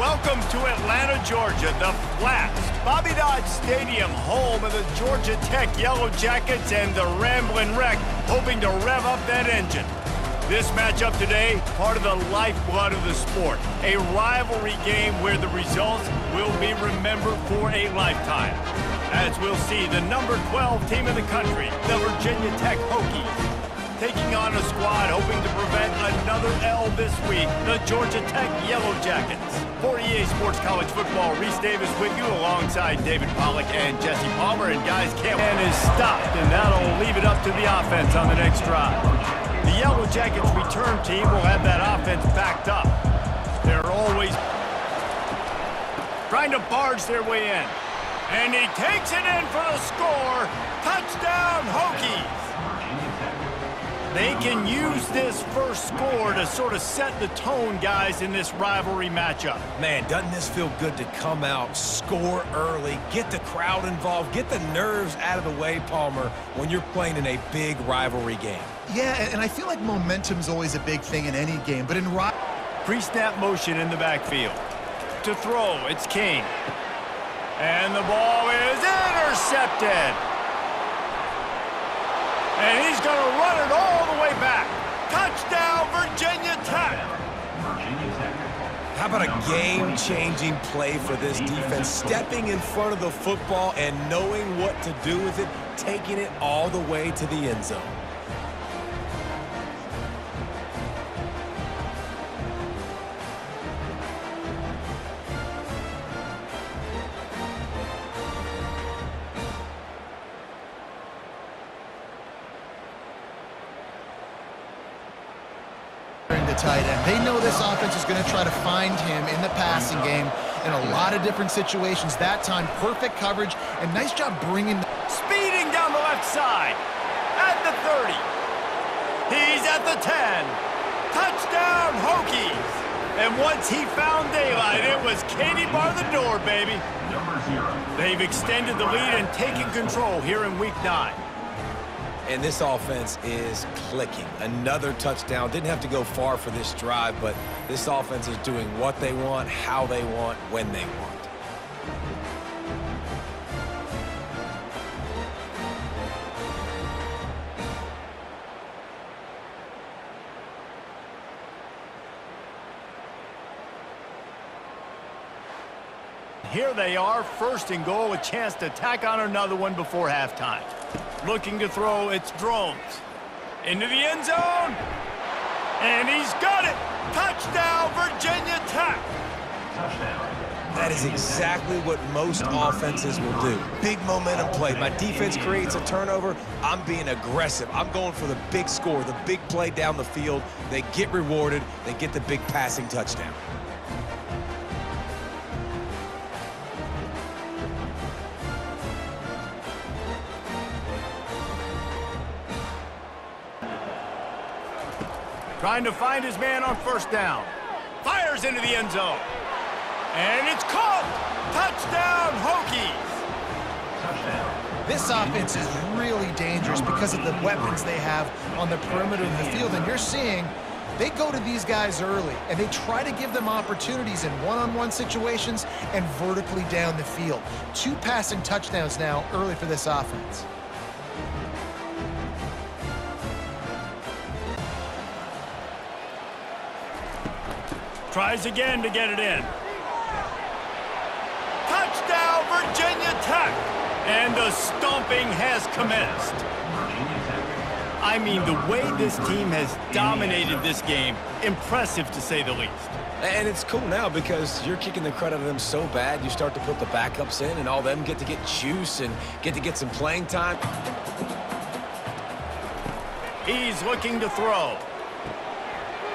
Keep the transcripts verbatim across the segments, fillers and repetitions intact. Welcome to Atlanta, Georgia, the Flats, Bobby Dodd Stadium, home of the Georgia Tech Yellow Jackets and the Ramblin' Wreck, hoping to rev up that engine. This matchup today, part of the lifeblood of the sport, a rivalry game where the results will be remembered for a lifetime. As we'll see, the number twelve team in the country, the Virginia Tech Hokies, taking on a squad hoping to prevent another L this week, the Georgia Tech Yellow Jackets. For E A Sports College Football, Reese Davis with you alongside David Pollock and Jesse Palmer. And guys, can't and is stopped, and that'll leave it up to the offense on the next drive. The Yellow Jackets return team will have that offense backed up. They're always trying to barge their way in. And he takes it in for the score. Touchdown, Hokies! They can use this first score to sort of set the tone, guys, in this rivalry matchup. Man, doesn't this feel good to come out, score early, get the crowd involved, get the nerves out of the way, Palmer, when you're playing in a big rivalry game. Yeah, and I feel like momentum's always a big thing in any game, but in rock, pre-snap motion in the backfield. To throw, it's King. And the ball is intercepted. And he's going to run it all the way back. Touchdown, Virginia Tech. How about a game-changing play for this defense? Stepping in front of the football and knowing what to do with it, taking it all the way to the end zone. Tight end. They know this offense is going to try to find him in the passing game in a lot of different situations. That time, perfect coverage, and nice job bringing the... Speeding down the left side. At the thirty. He's at the ten. Touchdown, Hokies! And once he found daylight, it was Katie bar the door, baby. Number zero. They've extended the lead and taken control here in week nine. And this offense is clicking. Another touchdown. Didn't have to go far for this drive, but this offense is doing what they want, how they want, when they want. Here they are, first and goal, a chance to tack on another one before halftime. Looking to throw, it's Drones. Into the end zone. And he's got it. Touchdown, Virginia Tech. Touchdown. That is exactly what most offenses will do. Big momentum play. My defense creates a turnover. I'm being aggressive. I'm going for the big score, the big play down the field. They get rewarded. They get the big passing touchdown. Trying to find his man on first down. Fires into the end zone. And it's caught. Touchdown, Hokies. Touchdown. This offense is really dangerous because of the weapons they have on the perimeter of the field. And you're seeing they go to these guys early, and they try to give them opportunities in one-on-one situations and vertically down the field. Two passing touchdowns now early for this offense. Tries again to get it in. Touchdown, Virginia Tech. And the stomping has commenced. I mean, the way this team has dominated this game, impressive to say the least. And it's cool now because you're kicking the credit of them so bad, you start to put the backups in, and all them get to get juice and get to get some playing time. He's looking to throw.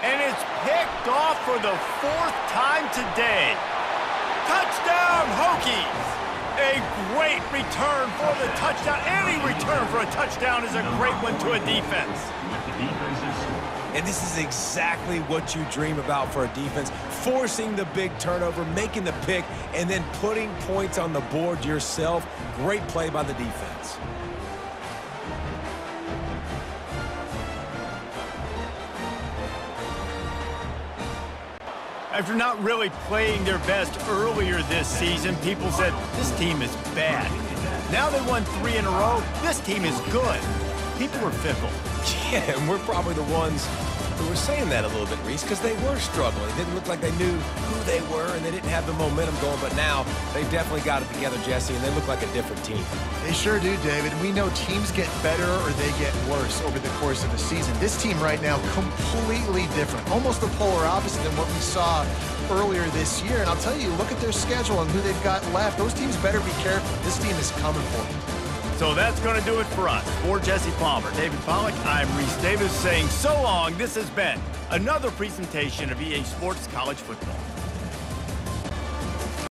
And it's picked off for the fourth time today. Touchdown, Hokies! A great return for the touchdown. Any return for a touchdown is a great one to a defense. And this is exactly what you dream about for a defense. Forcing the big turnover, making the pick, and then putting points on the board yourself. Great play by the defense. after not really playing their best earlier this season, people said, this team is bad. Now they won three in a row, this team is good. People are fickle. Yeah, and we're probably the ones who were saying that a little bit, Reese, because they were struggling. It didn't look like they knew who they were, and they didn't have the momentum going, but now they definitely got it together, Jesse, and they look like a different team. They sure do, David. We know teams get better or they get worse over the course of a season. This team right now, completely different, almost the polar opposite than what we saw earlier this year. And I'll tell you, look at their schedule and who they've got left. Those teams better be careful. This team is coming for them. So that's going to do it for us. For Jesse Palmer, David Pollock, I'm Reese Davis saying so long. This has been another presentation of E A Sports College Football.